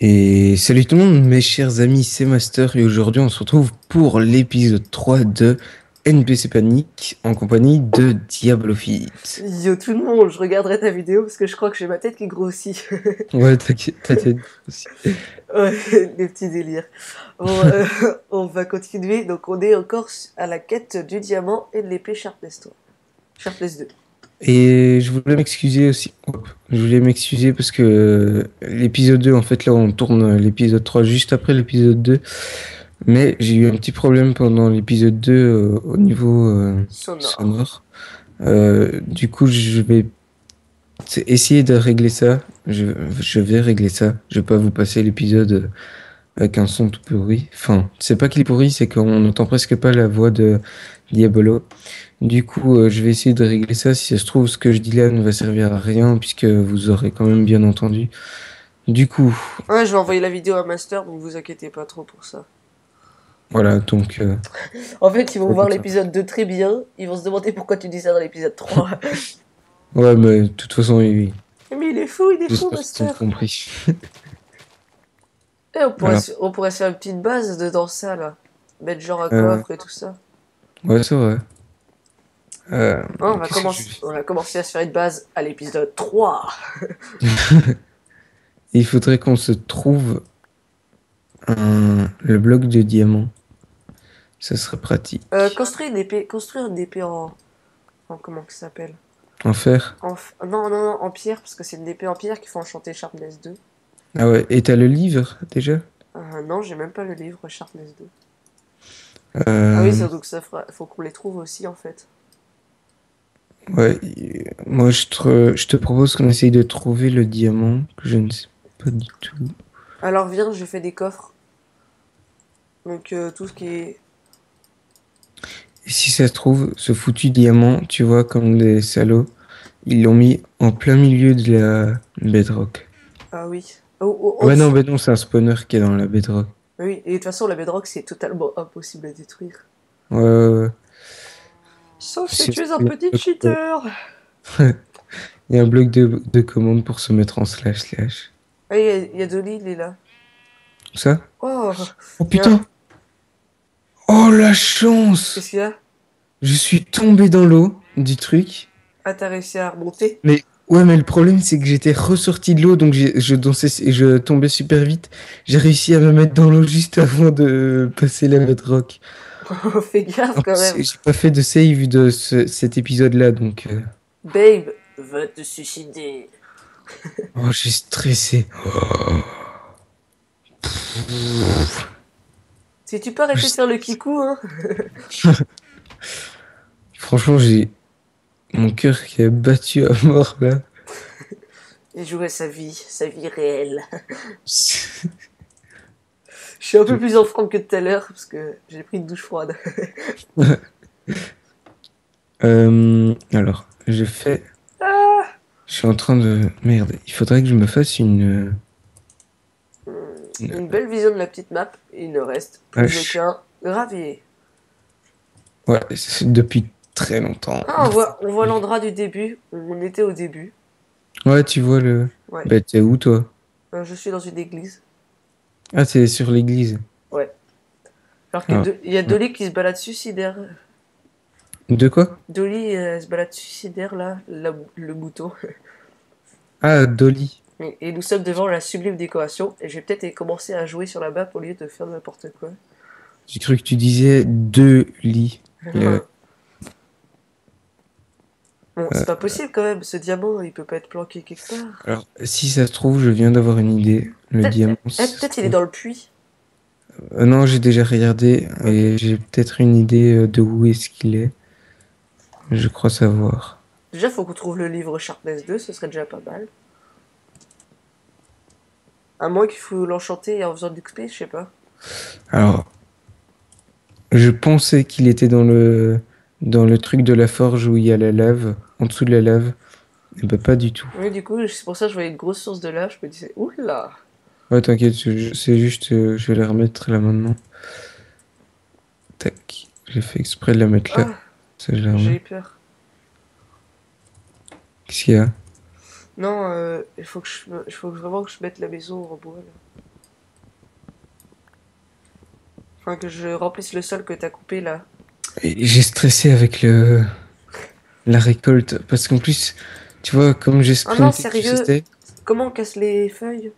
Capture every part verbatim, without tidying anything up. Et salut tout le monde mes chers amis, c'est Master et aujourd'hui on se retrouve pour l'épisode trois de N P C Panic en compagnie de Diablofit. Yo tout le monde, je regarderai ta vidéo parce que je crois que j'ai ma tête qui grossit. Ouais, ta tête aussi. Ouais, des petits délires. Bon, euh, on va continuer, donc on est encore à la quête du diamant et de l'épée Sharpness trois. Sharpness deux. Et je voulais m'excuser aussi, je voulais m'excuser parce que l'épisode deux, en fait là on tourne l'épisode trois juste après l'épisode deux, mais j'ai eu un petit problème pendant l'épisode deux euh, au niveau euh, sonore. sonore. Euh, du coup je vais essayer de régler ça, je, je vais régler ça, je vais pas vous passer l'épisode avec un son tout pourri, enfin c'est pas qu'il est pourri, c'est qu'on n'entend presque pas la voix de Diablo. Du coup, euh, je vais essayer de régler ça. Si ça se trouve, ce que je dis là ne va servir à rien, puisque vous aurez quand même bien entendu. Du coup... Ouais, je vais envoyer la vidéo à Master, donc vous inquiétez pas trop pour ça. Voilà, donc... Euh... en fait, ils vont voir l'épisode deux très bien. Ils vont se demander pourquoi tu dis ça dans l'épisode trois. Ouais, mais de toute façon, oui. Mais il est fou, il est fou, Master. J'ai compris. Et on pourrait, voilà. on pourrait faire une petite base dedans ça, là. Mettre genre un coffre euh... et tout ça. Ouais, c'est vrai. Euh, oh, on, va commencer, on a commencé à se faire une base à l'épisode trois. Il faudrait qu'on se trouve un, le bloc de diamant. Ça serait pratique. Euh, construire une épée, construire une épée en, en comment que ça s'appelle? En fer. En, non, non, non, en pierre, parce que c'est une épée en pierre qu'il faut enchanter Sharpness deux. Ah ouais, et t'as le livre déjà? euh, Non, j'ai même pas le livre Sharpness deux. Euh... Ah oui, ça, donc ça fera, faut qu'on les trouve aussi en fait. Ouais, moi je te, je te propose qu'on essaye de trouver le diamant, que je ne sais pas du tout. Alors viens, je fais des coffres. Donc euh, tout ce qui est... Et si ça se trouve, ce foutu diamant, tu vois, comme des salauds, ils l'ont mis en plein milieu de la bedrock. Ah oui. Oh, oh, oh, ouais non, mais non, c'est un spawner qui est dans la bedrock. Oui, et de toute façon, la bedrock, c'est totalement impossible à détruire. Ouais, ouais, ouais. Sauf si tu es un petit cheater. Il y a un bloc de, de commandes pour se mettre en slash slash. Ah, il y a, a Dolly, il est là. Ça oh, oh putain a... Oh la chance. Qu'est-ce qu'il y a? Je suis tombé dans l'eau du truc. Ah, t'as réussi à remonter? Mais ouais, mais le problème c'est que j'étais ressorti de l'eau, donc je dansais et je tombais super vite. J'ai réussi à me mettre dans l'eau juste avant de passer la bedrock. Fais gaffe quand même. J'ai pas fait de save de ce, cet épisode là donc. Euh... Babe, va te suicider. Oh, j'ai stressé. Si tu peux arrêter de faire le kikou, hein. Franchement, j'ai mon cœur qui a battu à mort là. Il jouait sa vie, sa vie réelle. Je suis un peu plus en forme que tout à l'heure, parce que j'ai pris une douche froide. euh, alors, je fais... Ah, je suis en train de... Merde, il faudrait que je me fasse une... Une, une belle vision de la petite map, il ne reste plus aucun gravier. Ouais, c'est depuis très longtemps. Ah, on voit, on voit l'endroit du début, on était au début. Ouais, tu vois le... Ouais. Bah, t'es où, toi? Je suis dans une église. Ah, c'est sur l'église. Ouais. Alors qu'il ah, de... y a Dolly ouais. qui se balade suicidaire. De quoi? Dolly euh, se balade suicidaire, là, la... le mouton. Ah, Dolly. Et, et nous sommes devant la sublime décoration. Et j'ai peut-être commencé à jouer sur la map au lieu de faire n'importe quoi. J'ai cru que tu disais deux lits. euh... Bon, c'est euh... pas possible quand même. Ce diamant, il peut pas être planqué quelque part. Alors, si ça se trouve, je viens d'avoir une idée. Le peut diamant. Eh, peut-être il est dans le puits. Euh, non, j'ai déjà regardé et j'ai peut-être une idée de où est-ce qu'il est. Je crois savoir. Déjà, faut qu'on trouve le livre Sharpness deux, ce serait déjà pas mal. À moins qu'il faut l'enchanter en faisant du X P, je sais pas. Alors, je pensais qu'il était dans le dans le truc de la forge où il y a la lave, en dessous de la lave. Eh ben, pas du tout. Oui, du coup, c'est pour ça que je voyais une grosse source de lave. Je me disais, oula. Ouais, t'inquiète, c'est juste, euh, je vais la remettre là maintenant. Tac, j'ai fait exprès de la mettre là. Ah, j'ai eu peur. Qu'est-ce qu'il y a? Non, il euh, faut, faut vraiment que je mette la maison en bois là. Faudra que je remplisse le sol que t'as coupé là. J'ai stressé avec le la récolte parce qu'en plus, tu vois, comme j'ai sprinté. Ah non, sérieux. Comment on casse les feuilles?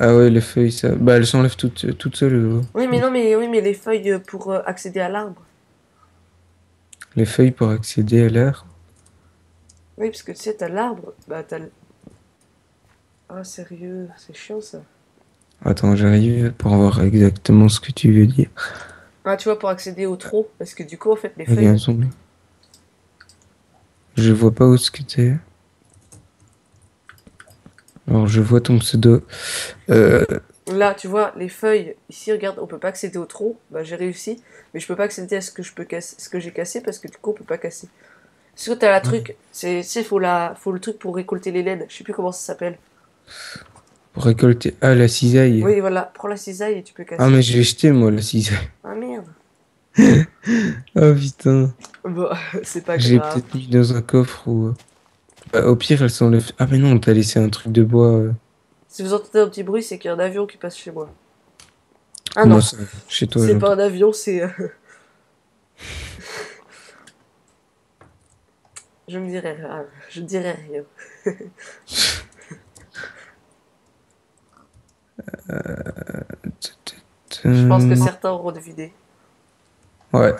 Ah ouais, les feuilles, ça. Bah, elles s'enlèvent toutes, toutes seules. Euh. Oui, mais non, mais oui, mais les feuilles pour euh, accéder à l'arbre. Les feuilles pour accéder à l'arbre. Oui, parce que tu sais, t'as l'arbre, bah t'as. Ah sérieux, c'est chiant ça. Attends, j'arrive pour voir exactement ce que tu veux dire. Ah, tu vois, pour accéder au trou, parce que du coup, en fait, les feuilles. Regarde, je vois pas où ce que t'es. Alors, je vois ton pseudo. Euh... Là, tu vois, les feuilles, ici, regarde, on peut pas accéder au trou. Bah, j'ai réussi, mais je peux pas accéder à ce que je peux casser, ce que j'ai cassé, parce que du coup, on peut pas casser. Parce que t'as la truc, c'est, tu sais, faut la, faut le truc pour récolter les laines. Je sais plus comment ça s'appelle. Pour récolter, ah, la cisaille. Oui, voilà, prends la cisaille et tu peux casser. Ah, mais je l'ai jeté, moi, la cisaille. Ah, merde. Oh, putain. Bon, c'est pas grave. J'ai peut-être mis dans un coffre ou... Bah, au pire, elles s'enlèvent. Ah, mais non, t'as laissé un truc de bois. Euh... Si vous entendez un petit bruit, c'est qu'il y a un avion qui passe chez moi. Ah non, non chez toi. C'est pas un avion, c'est. Euh... je me dirais rien. Je me dirais rien. Je pense que certains auront deviné. Ouais.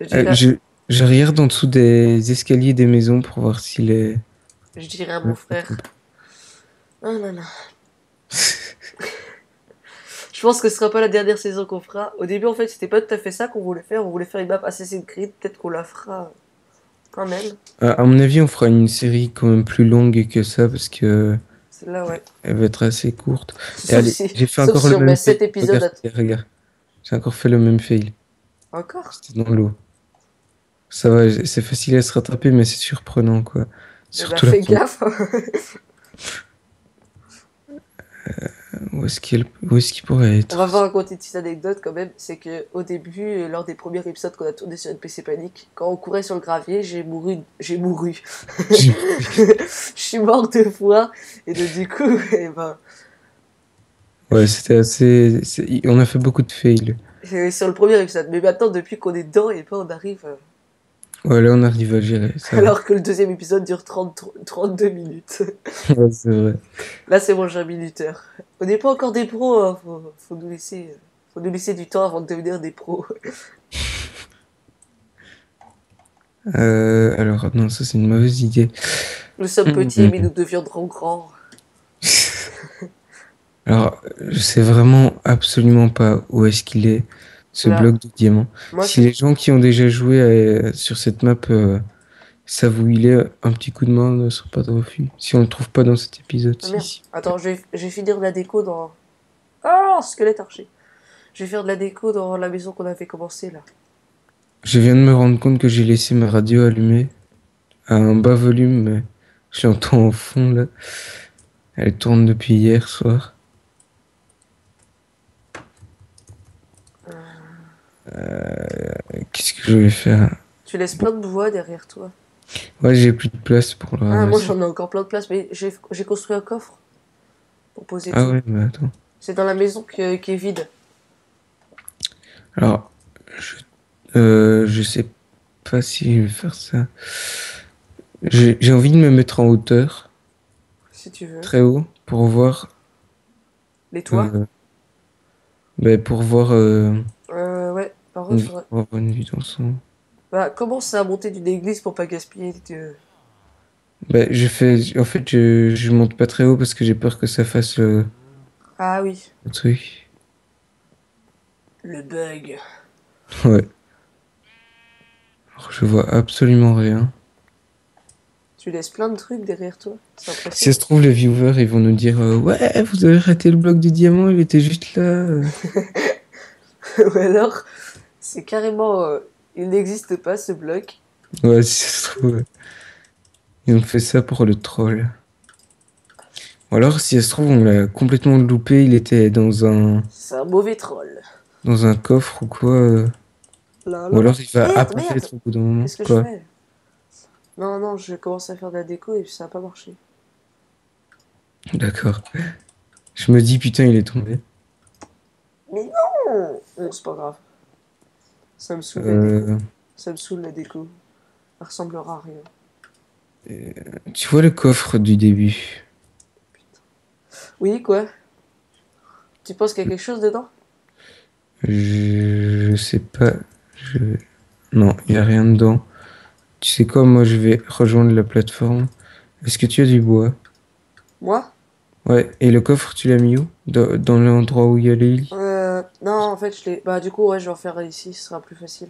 euh, je... Je regarde en dessous des escaliers des maisons pour voir s'il est... Je dirais à mon frère. Oh là là. Je pense que ce sera pas la dernière saison qu'on fera. Au début, en fait, c'était pas tout à fait ça qu'on voulait faire. On voulait faire une map Assassin's Creed. Peut-être qu'on la fera quand même. Euh, à mon avis, on fera une série quand même plus longue que ça parce que... Celle-là, ouais. Elle va être assez courte. J'ai fait encore le même fail. Regarde, j'ai encore fait le même fail. Encore? C'était dans l'eau. Ça va, c'est facile à se rattraper, mais c'est surprenant, quoi. Surtout bah, fais gaffe. euh, où est-ce qu'il est qu'il pourrait être? On va voir raconter une petite anecdote, quand même. C'est que au début, lors des premiers épisodes qu'on a tourné sur N P C Panic, quand on courait sur le gravier, j'ai mouru. J'ai mouru. Je suis mort deux fois. Et donc, du coup, et ben... Ouais, c'était assez... On a fait beaucoup de fails. Sur le premier épisode. Mais maintenant, depuis qu'on est dedans, et ben, on arrive... Euh... Ouais, là on arrive à gérer. Ça Alors va. que le deuxième épisode dure trente, trente-deux minutes. Ouais, c'est vrai. Là c'est bon, j'ai un minuteur. On n'est pas encore des pros, hein. faut, faut, nous laisser, faut nous laisser du temps avant de devenir des pros. Euh, alors, non, ça c'est une mauvaise idée. Nous sommes petits, mais nous deviendrons grands. Alors, je sais vraiment absolument pas où est-ce qu'il est. Ce Là. bloc de diamants. Moi, si les gens qui ont déjà joué euh, sur cette map euh, savent où il est, un petit coup de main ne sera pas de refus. Si on le trouve pas dans cet épisode. Ah, si. Attends, je vais, je vais finir de la déco dans... Oh, squelette archer. Je vais faire de la déco dans la maison qu'on avait commencé là. Je viens de me rendre compte que j'ai laissé ma radio allumée à un bas volume, mais je l'entends au fond là. Elle tourne depuis hier soir. Euh, Qu'est-ce que je vais faire? Tu laisses plein de bois derrière toi. Ouais, j'ai plus de place pour le ramasser. Ah, moi j'en ai encore plein de place, mais j'ai construit un coffre pour poser ah tout. Ah ouais, mais attends. C'est dans la maison que, qui est vide. Alors, je, euh, je sais pas si je vais faire ça. J'ai envie de me mettre en hauteur. Si tu veux. Très haut, pour voir... Les toits euh, bah, pour voir... Euh, Par contre, faudrait... oh, bonne vue d'ensemble. Bah, commence à monter d'une église pour pas gaspiller. De... Bah, je fais. En fait, je... je monte pas très haut parce que j'ai peur que ça fasse le. Ah oui. Le truc. Le bug. Ouais. Alors, je vois absolument rien. Tu laisses plein de trucs derrière toi. Si ça se trouve, les viewers, ils vont nous dire euh, ouais, vous avez raté le bloc de diamant, il était juste là. Ou alors. C'est carrément... Euh, il n'existe pas, ce bloc. Ouais, si ça se trouve... Ils ont fait ça pour le troll. Ou alors, si ça se trouve, on l'a complètement loupé. Il était dans un... C'est un mauvais troll. Dans un coffre ou quoi. Euh... Là, là. Ou alors, il va merde, apparaître merde. au bout d'un moment. Qu'est-ce que quoi. je fais Non, non, je commence à faire de la déco et ça n'a pas marché. D'accord. Je me dis, putain, il est tombé. euh, c'est pas grave. Ça me saoule euh... la déco. Ça me saoule la déco. Elle ressemblera à rien. Euh, tu vois le coffre du début? Putain. Oui, quoi? Tu penses qu'il y a quelque chose dedans? Je... je sais pas. Je... Non, il n'y a rien dedans. Tu sais quoi, moi je vais rejoindre la plateforme. Est-ce que tu as du bois? Moi? Ouais, et le coffre, tu l'as mis où? Dans, dans l'endroit où il y a les lits? Euh... Non, en fait, je l'ai... Bah du coup, ouais, je vais en faire ici, ce sera plus facile.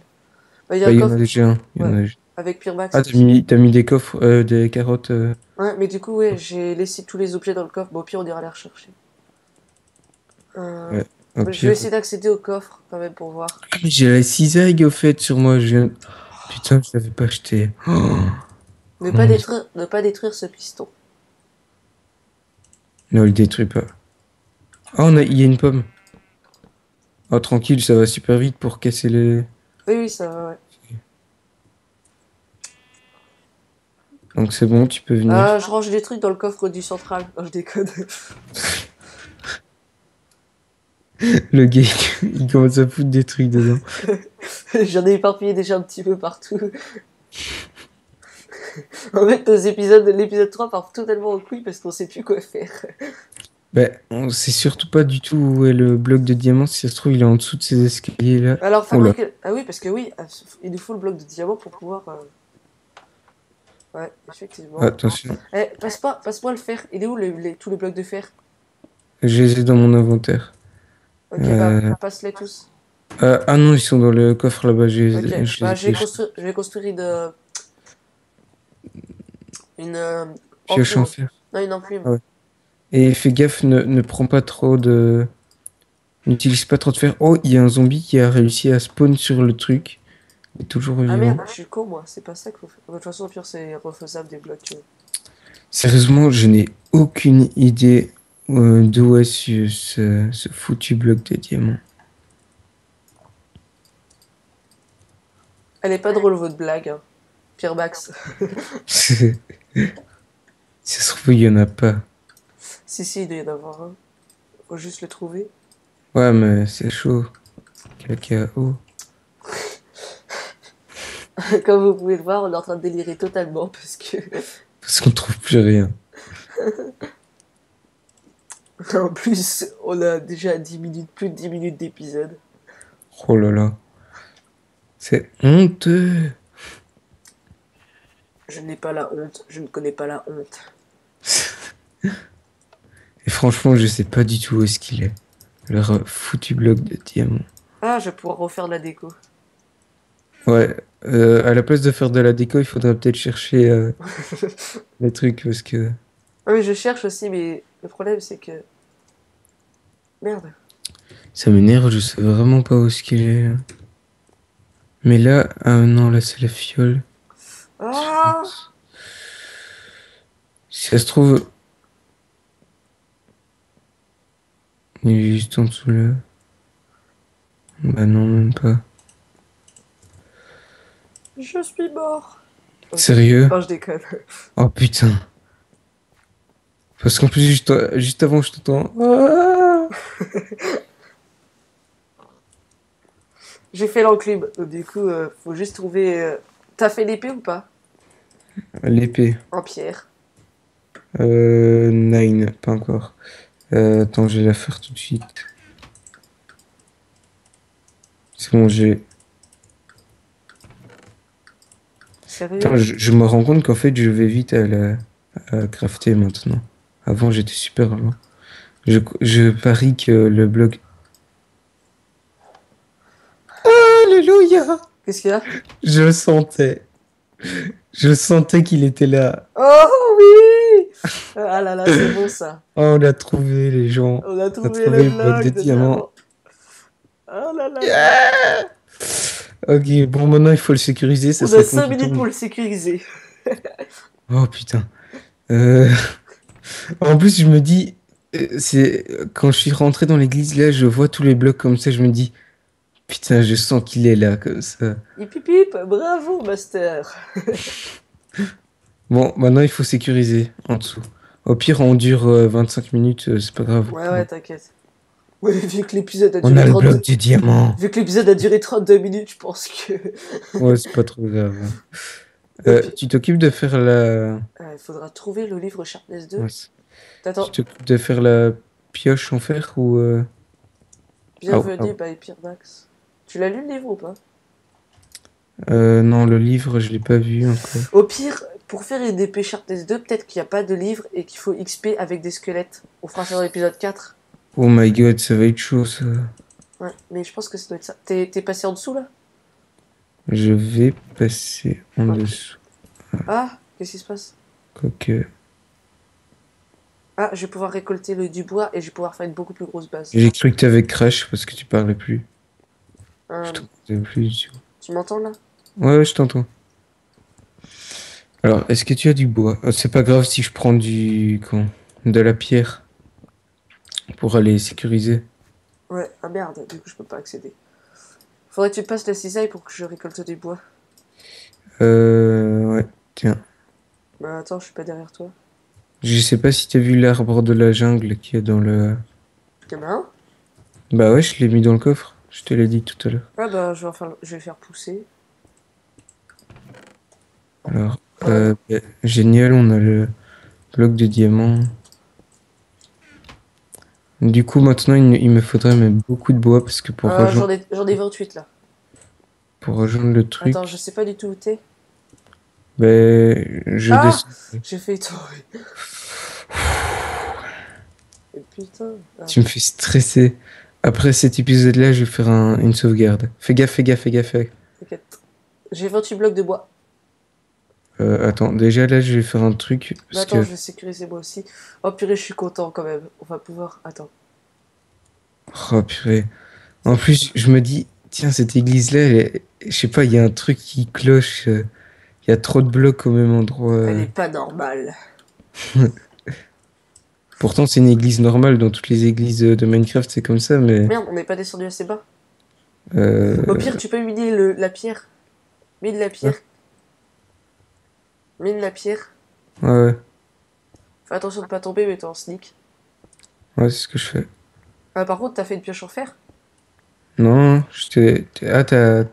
Bah, y a bah, il y en a déjà un. Y ouais. en a... Avec PierBax. Ah, t'as mis, mis des coffres, euh, des carottes. Euh... Ouais, mais du coup, ouais, j'ai laissé tous les objets dans le coffre. Bon, au pire, on ira les rechercher. Euh... Ouais, bah, je vais essayer d'accéder au coffre, quand même, pour voir. J'ai la cisaille, au fait, sur moi. Je... Putain, je l'avais pas acheté. Oh. Ne, pas détruire, ne pas détruire ce piston. Non, il détruit pas. Ah, oh, il y a une pomme. Ah, oh, tranquille, ça va super vite pour casser les... Oui, oui, ça va, ouais. Donc c'est bon, tu peux venir. Ah, je range des trucs dans le coffre du central. Non, je déconne. Le gars, il commence à foutre des trucs dedans. J'en ai éparpillé déjà un petit peu partout. En fait, nos épisodes, l'épisode trois part totalement en couille parce qu'on sait plus quoi faire. Bah, on sait surtout pas du tout où est le bloc de diamant. Si ça se trouve, il est en dessous de ces escaliers là. Alors, fabrique... oh là. Ah oui, parce que oui, il nous faut le bloc de diamant pour pouvoir... Euh... Ouais, effectivement. Attention. Eh, passe-moi passe le fer. Il est où le, les, tous les blocs de fer? Je les ai dans mon inventaire. Ok, euh... bah, passe-les tous. Euh, ah non, ils sont dans le coffre là-bas. Okay. Je, bah, je, constru... je vais construire une... Une... Euh, pioche en fer. Non, une enclume. Ah ouais. Et fais gaffe, ne, ne prends pas trop de... N'utilise pas trop de fer. Oh, il y a un zombie qui a réussi à spawn sur le truc. Est toujours ah merde, je suis con moi, c'est pas ça qu'il faut faire. De toute façon, au pire, c'est refaisable des blocs. Tu vois. Sérieusement, je n'ai aucune idée euh, d'où est ce, ce, ce foutu bloc de diamant. Elle est pas drôle, votre blague, hein. PierBax. Si ça se trouve, il y en a pas. Si, si, il doit y en avoir un. Faut juste le trouver. Ouais, mais c'est chaud. K K O. Comme vous pouvez le voir, on est en train de délirer totalement parce que... Parce qu'on trouve plus rien. En plus, on a déjà dix minutes, plus de dix minutes d'épisode. Oh là là. C'est honteux. Je n'ai pas la honte, je ne connais pas la honte. Et franchement, je sais pas du tout où est-ce qu'il est. Leur foutu bloc de diamant. Ah, je vais pouvoir refaire de la déco. Ouais, euh, à la place de faire de la déco, il faudrait peut-être chercher euh, les trucs parce que... Oui, je cherche aussi, mais le problème c'est que... Merde. Ça m'énerve, je sais vraiment pas où est-ce qu'il est. Mais là, ah non, là c'est la fiole. Ah, si ça se trouve... Il est juste en dessous là. Bah non, même pas. Je suis mort. Okay. Sérieux? Non, je déconne. Oh putain. Parce qu'en plus, juste, juste avant, je t'entends. Ah. J'ai fait l'enclume. Du coup, euh, faut juste trouver. Euh... T'as fait l'épée ou pas? L'épée. En pierre. Euh. Nine, pas encore. Euh, attends, je vais la faire tout de suite. C'est bon, j'ai. Attends, je, je me rends compte qu'en fait je vais vite à, la, à crafter maintenant. Avant j'étais super loin. Je, je parie que le bloc... Alléluia! Qu'est-ce qu'il y a? Je le sentais. Je sentais qu'il était là. Oh oui! Ah là là, c'est bon ça. Oh, on l'a trouvé les gens. On a trouvé, on a trouvé le bloc de diamants. Oh là là! Yeah! Ok, bon, maintenant il faut le sécuriser. Ça, on a cinq minutes pour le sécuriser. Oh putain. Euh... En plus, je me dis, c'est quand je suis rentré dans l'église, là, je vois tous les blocs comme ça, je me dis, putain, je sens qu'il est là, comme ça. Et pip, pip, bravo, master. Bon, maintenant il faut sécuriser en dessous. Au pire, on dure vingt-cinq minutes, c'est pas grave. Ouais, ouais, t'inquiète. Ouais, vu que l'épisode a duré trente-deux minutes. On a le bloc du diamant. Vu que l'épisode a duré trente-deux minutes, je pense que. Ouais, c'est pas trop grave. Euh, tu t'occupes de faire la. Il euh, faudra trouver le livre Sharpness deux. Ouais. T'attends. Tu t'occupes de faire la pioche en fer ou. Euh... Bienvenue, by PierBax. Tu l'as lu le livre ou pas? Euh, non, le livre, je l'ai pas vu encore. Au pire, pour faire une épée Sharpness deux, peut-être qu'il n'y a pas de livre et qu'il faut X P avec des squelettes. On fera ça dans l'épisode quatre. Oh my god, ça va être chaud ça. Ouais, mais je pense que ça doit être ça. T'es passé en dessous là? Je vais passer en ah. dessous. Ah, qu'est-ce qui se passe? Quoique. Ah, je vais pouvoir récolter le du bois et je vais pouvoir faire une beaucoup plus grosse base. J'ai cru que t'avais crash parce que tu parlais plus. Um... Je plus. Tu m'entends là? Ouais, ouais, je t'entends. Alors, est-ce que tu as du bois? Oh, c'est pas grave si je prends du. Comment? De la pierre. Pour aller sécuriser. Ouais, ah merde, du coup je peux pas accéder. Faudrait que tu passes la cisaille pour que je récolte du bois. Euh. Ouais, tiens. Bah attends, je suis pas derrière toi. Je sais pas si t'as vu l'arbre de la jungle qui est dans le. T'es marrant ? Bah ouais, je l'ai mis dans le coffre. Je te l'ai dit tout à l'heure. Ah bah je vais, faire... je vais faire pousser. Alors, ouais. euh, bah, génial, on a le bloc de diamant. Du coup, maintenant, il me faudrait même beaucoup de bois parce que pour euh, rejoindre... J'en ai, ai vingt-huit, là. Pour rejoindre le truc... Attends, je sais pas du tout où t'es. Ben... Je ah descends. J'ai fait tomber. Putain... Ah. Tu me fais stresser. Après cet épisode-là, je vais faire un, une sauvegarde. Fais gaffe, fais gaffe, fais gaffe. T'inquiète. J'ai vingt-huit blocs de bois. Euh, attends, déjà là, je vais faire un truc. Parce attends, que... je vais sécuriser moi aussi. Oh purée, je suis content quand même. On va pouvoir. Attends. Oh purée. En plus, je me dis, tiens, cette église-là, est... je sais pas, il y a un truc qui cloche. Il y a trop de blocs au même endroit. Elle est pas normale. Pourtant, c'est une église normale. Dans toutes les églises de Minecraft, c'est comme ça, mais. Merde, on n'est pas descendu assez bas. Euh... Au pire, tu peux miner le... la pierre. Mine la pierre. Ah. Mine la pierre. Ouais, ouais. Fais attention de pas tomber, mais t'es en sneak. Ouais, c'est ce que je fais. Ah, par contre, t'as fait une pioche en fer? Non, je t'ai. Ah, t'as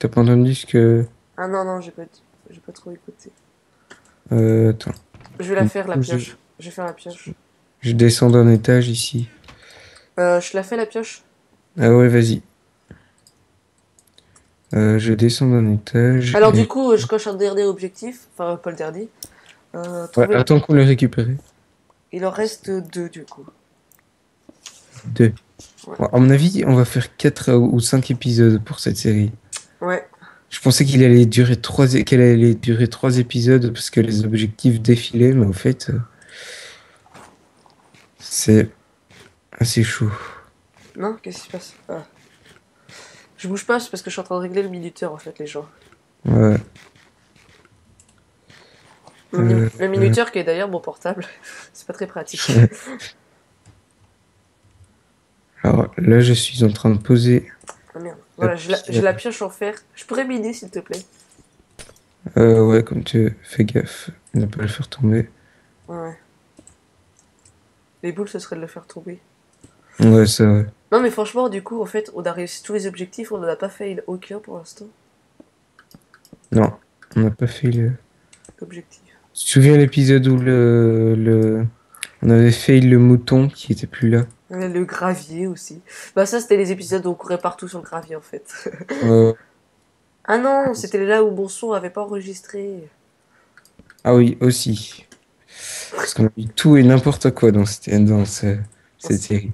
pas entendu ce que. Ah, non, non, j'ai pas... pas trop écouté. Euh, attends. Je vais la faire, la pioche. Je vais faire la pioche. Je descends d'un étage ici. Euh, je la fais, la pioche? Ah, ouais, vas-y. Euh, je descends d'un étage. Alors, et... du coup, je coche un dernier objectif. Enfin, pas le dernier. Euh, ouais, attends qu'on l'ait récupéré. Il en reste deux, du coup. Deux. Ouais. Ouais, à mon avis, on va faire quatre ou cinq épisodes pour cette série. Ouais. Je pensais qu'il allait durer trois, qu'elle allait durer trois épisodes parce que les objectifs défilaient, mais en fait, c'est assez chaud. Non, qu'est-ce qui se passe? Ah. Je bouge pas, c'est parce que je suis en train de régler le minuteur, en fait, les gens. Ouais. Le, min euh, le minuteur euh... qui est d'ailleurs mon portable. C'est pas très pratique. Alors, là, je suis en train de poser... Ah merde. Voilà, je la, je la pioche en fer. Je pourrais miner, s'il te plaît. Euh, ouais, comme tu veux. Fais gaffe. Ne pas le faire tomber. Ouais. Les boules, ce serait de le faire tomber. Ouais, c'est vrai. Non mais franchement, du coup, en fait, on a réussi tous les objectifs, on n'en a pas fait aucun pour l'instant. Non, on n'a pas fait le... l'objectif. Tu te souviens l'épisode où le... le... on avait fait le mouton qui était plus là? Le gravier aussi. Bah ça, c'était les épisodes où on courait partout sur le gravier, en fait. Euh... Ah non, c'était là où mon son n'avait pas enregistré. Ah oui, aussi. Parce qu'on a eu tout et n'importe quoi dans cette, dans ce... cette série.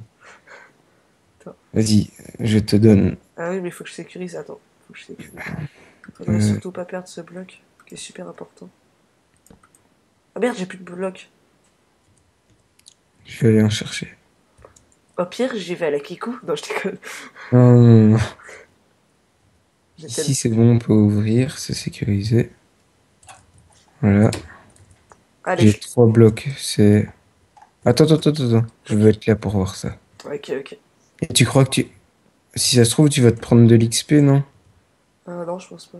Vas-y, je te donne. Ah oui, mais faut que je sécurise. Attends, faut que je sécurise. Faudrait euh... surtout pas perdre ce bloc, qui est super important. Ah merde, j'ai plus de bloc. Je vais aller en chercher. Au pire, j'y vais à la Kikou. Non, je déconne. Non, non, non. Ici, c'est bon, on peut ouvrir, c'est sécurisé. Voilà. J'ai je... trois blocs, c'est... Attends, attends, attends, attends. Je vais être là pour voir ça. Ok, ok. Et tu crois que tu... Si ça se trouve, tu vas te prendre de l'X P, non? Ah non, je pense pas.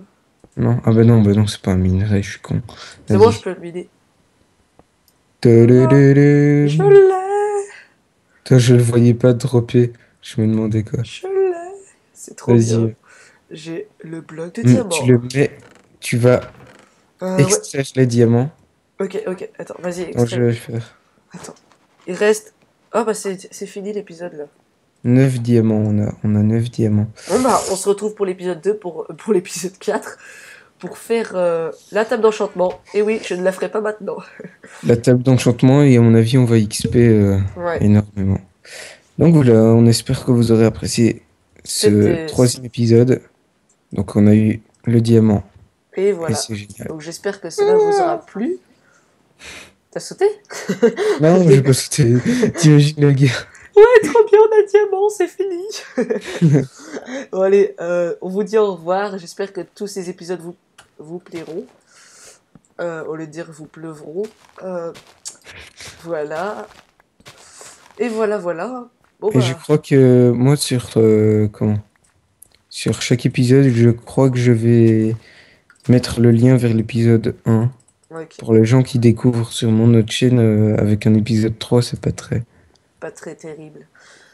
Non? Ah bah non, bah non, c'est pas un minerai, je suis con. C'est bon, je peux le miner. Je l'ai. Toi, je le voyais pas dropper. Je me demandais quoi. Je l'ai. C'est trop bien. J'ai le bloc de mmh, diamant. Tu le mets, tu vas euh, extraire ouais. les diamants. Ok, ok, attends, vas-y, extraire. Je vais faire. Attends, il reste... Oh bah c'est fini l'épisode là. neuf diamants, on a, on a neuf diamants. Bon bah on se retrouve pour l'épisode deux, pour, pour l'épisode quatre, pour faire euh, la table d'enchantement. Et oui, je ne la ferai pas maintenant. La table d'enchantement et à mon avis on va X P euh, ouais. énormément. Donc voilà, on espère que vous aurez apprécié ce troisième épisode. Donc on a eu le diamant. Et voilà, et donc j'espère que cela vous aura plu. T'as sauté? Non, j'ai pas sauté. T'imagines le gars. Ouais, trop bien, on a diamant, c'est fini. Bon allez, euh, on vous dit au revoir. J'espère que tous ces épisodes vous, vous plairont. Euh, au lieu de dire vous pleuvront. Euh, voilà. Et voilà, voilà. Bon, et bah... je crois que moi sur... Euh, comment sur chaque épisode, je crois que je vais mettre le lien vers l'épisode un. Okay. Pour les gens qui découvrent sur mon autre chaîne euh, avec un épisode trois, c'est pas très... Pas très terrible.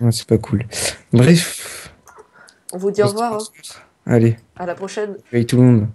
Ouais, c'est pas cool. Bref. On vous dit au revoir. Hein. Allez. À la prochaine. Bye tout le monde.